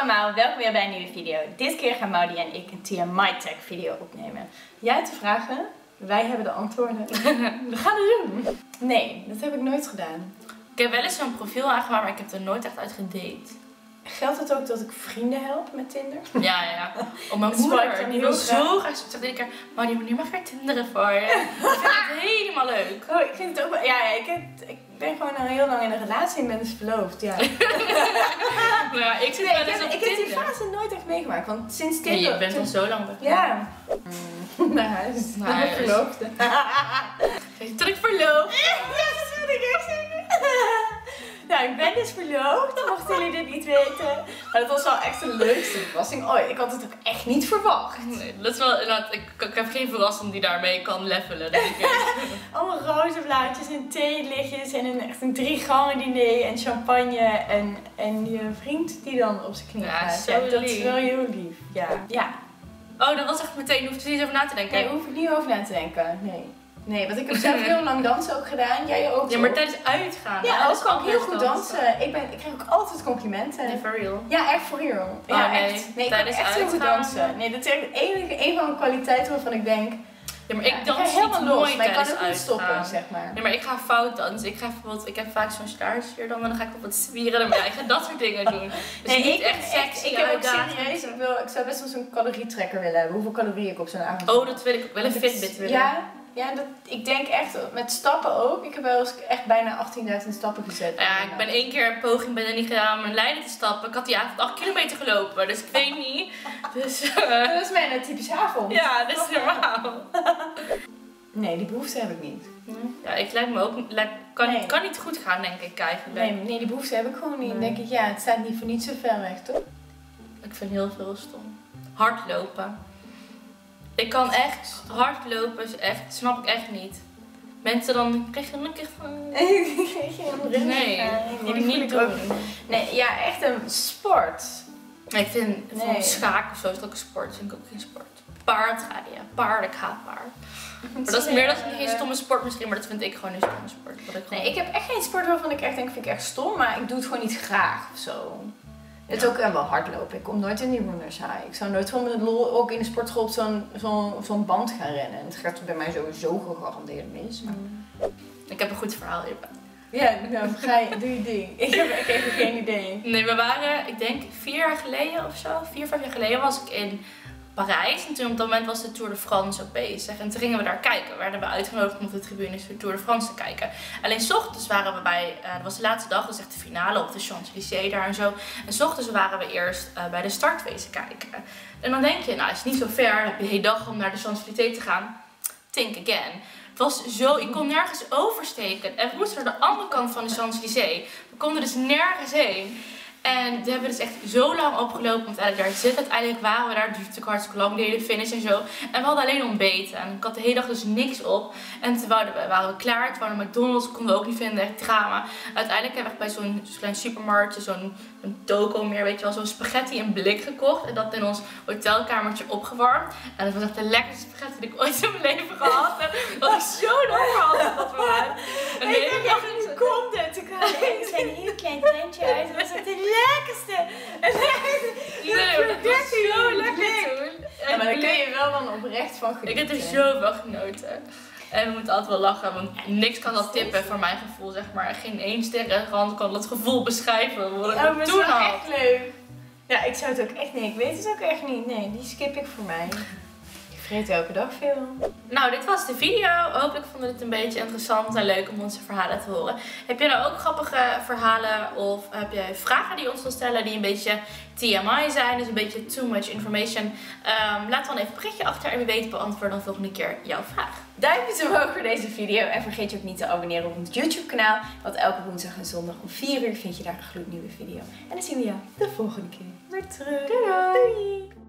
allemaal, welkom weer bij een nieuwe video. Dit keer gaan Maudy en ik een TMI Tech video opnemen. Jij hebt de vragen, wij hebben de antwoorden. We gaan het doen. Nee, dat heb ik nooit gedaan. Ik heb wel eens zo'n profiel aangemaakt, maar ik heb er nooit echt uit gedate. Geldt het ook dat ik vrienden help met Tinder? Ja, ja. Op mijn moeder. Ik wil zo graag. Ze zegt iedere keer, Maudy, nu mag ik weer Tinderen voor je. Ik vind het helemaal leuk. Oh, ik vind het ook wel... Ja, ik ben gewoon al heel lang in een relatie en ben dus verloofd, ja. Ja, ik zit wel eens op Tinder. Ik heb die fase nooit echt meegemaakt, want sinds Tinder... Nee, je bent al zo lang weg. Ja. Naar huis. Naar huis. Verloofd. Toen ik verloofd. Ja, dat wil ik echt zeggen. Nou, ik ben dus verloofd, dan mochten jullie dit niet weten. Maar dat was wel echt de leukste verrassing ooit. Ik had het ook echt niet verwacht. Nee, dat is wel, ik heb geen verrassing die daarmee kan levelen. Denk ik. Allemaal roze blaadjes en theelichtjes en echt een 3-gangen diner en champagne en je vriend die dan op zijn knie gaat. Ja, dat is wel heel lief. Ja. Ja. Oh, dat was echt meteen, je hoeft er niet over na te denken. Nee, hoef ik niet over na te denken, nee. Nee, want ik heb zelf heel lang dansen ook gedaan. Jij ook. Ja, maar tijdens uitgaan. Ja, ook kan ik heel goed dansen. Ik krijg ook altijd complimenten. Nee, for real. Ja, echt for real. Ja, oh, nee. Echt. Nee, ik kan echt heel goed dansen. Nee, dat is een van mijn kwaliteiten waarvan ik denk... Ja, maar ik dans helemaal nooit, maar ik kan ook niet stoppen, zeg maar. Nee, maar ik ga fout dansen. Ik ga bijvoorbeeld, ik heb vaak zo'n staartje hier dan, en dan ga ik op het zwieren. Maar ik ga dat soort dingen doen. Dus nee, niet echt sexy. Ik heb ook serieus, ik zou best wel zo'n calorietrekker willen hebben. Hoeveel calorieën ik op zo'n avond... Oh, dat wil ik ook wel. Een Fitbit willen. Ja, ik denk echt, met stappen ook. Ik heb wel eens echt bijna 18.000 stappen gezet. Ja, ik ben 1 keer een poging bij Danny gedaan om in Leiden te stappen. Ik had die avond 8 kilometer gelopen, dus ik weet niet. Dus, dat is mijn typische avond. Ja, dat is normaal. Nee, die behoefte heb ik niet. Ja, ik lijkt me ook, kan niet goed gaan, denk ik eigenlijk. Nee, die behoefte heb ik gewoon niet. Dan denk ik, ja, het staat niet voor niet zo ver weg, toch? Ik vind heel veel stom. Hardlopen. Ik kan echt hardlopen, echt, snap ik echt niet. Mensen dan krijg je een keer van... Nee, niet doen. Nee, ja, echt een sport. Nee, ik vind schaken of zo is ook een sport, vind ik ook geen sport. Paardrijden, ik haat paard. Maar dat is meer geen stomme sport misschien, maar dat vind ik gewoon een stomme sport. Nee, ik heb echt geen sport waarvan ik echt denk, vind ik echt stom, maar ik doe het gewoon niet graag of zo. Het ook wel hardlopen. Ik kom nooit in die runners high. Ik zou nooit gewoon met lol ook in de sportschool op zo'n band gaan rennen. En het gaat bij mij sowieso gegarandeerd mis. Maar... Ik heb een goed verhaal hierbij. Ja, nou doe je ding. Ik heb echt even geen idee. Nee, we waren, ik denk 4 jaar geleden of zo. 4, 5 jaar geleden was ik in Parijs. En toen op dat moment was de Tour de France ook bezig. En toen gingen we daar kijken. We werden uitgenodigd om op de tribunes voor de Tour de France te kijken. Alleen 's ochtends waren we bij, dat was de laatste dag, dat is echt de finale op de Champs-Élysées daar en zo. En 's ochtends waren we eerst bij de startwezen kijken. En dan denk je, nou, het is niet zo ver, dan heb je de hele dag om naar de Champs-Élysées te gaan. Think again. Het was zo, ik kon nergens oversteken. En we moesten naar de andere kant van de Champs-Élysées. We konden dus nergens heen. En daar hebben we dus echt zo lang opgelopen om uiteindelijk daar te zitten. Uiteindelijk waren we daar natuurlijk hartstikke lang, de hele finish en zo. En we hadden alleen ontbeten. En ik had de hele dag dus niks op. En toen waren we klaar. Toen waren we McDonald's, konden we ook niet vinden, echt drama. Uiteindelijk hebben we echt bij zo'n klein supermarktje, zo'n toko meer, weet je wel, zo'n spaghetti in blik gekocht. En dat in ons hotelkamertje opgewarmd. En dat was echt de lekkerste spaghetti die ik ooit in mijn leven gehad heb. Dat was zo'n honger had dat we waren. En ik heb echt een content te krijgen. Er zijn een heel klein tentje uit. Dat was echt de lekkerste. Dat was zo lekker toen. Ja, maar daar kun je wel dan oprecht van genieten. Ik heb er zo van genoten. En we moeten altijd wel lachen, want niks kan dat tippen voor mijn gevoel, zeg maar. Geen 1 sterrenrand kan dat gevoel beschrijven wat ik toen had. Dat is echt leuk. Ja, ik zou het ook echt niet. Ik weet het ook echt niet. Nee, die skip ik voor mij. Ik vreet elke dag veel. Nou, dit was de video. Hopelijk vonden jullie het een beetje interessant en leuk om onze verhalen te horen. Heb jij nou ook grappige verhalen of heb jij vragen die je ons wil stellen die een beetje TMI zijn, dus een beetje too much information? Laat dan even een berichtje achter en wie weet beantwoord dan volgende keer jouw vraag. Duimpjes omhoog voor deze video en vergeet je ook niet te abonneren op ons YouTube kanaal, want elke woensdag en zondag om 4 uur vind je daar een gloednieuwe video. En dan zien we jou de volgende keer weer terug. Doei! Doei.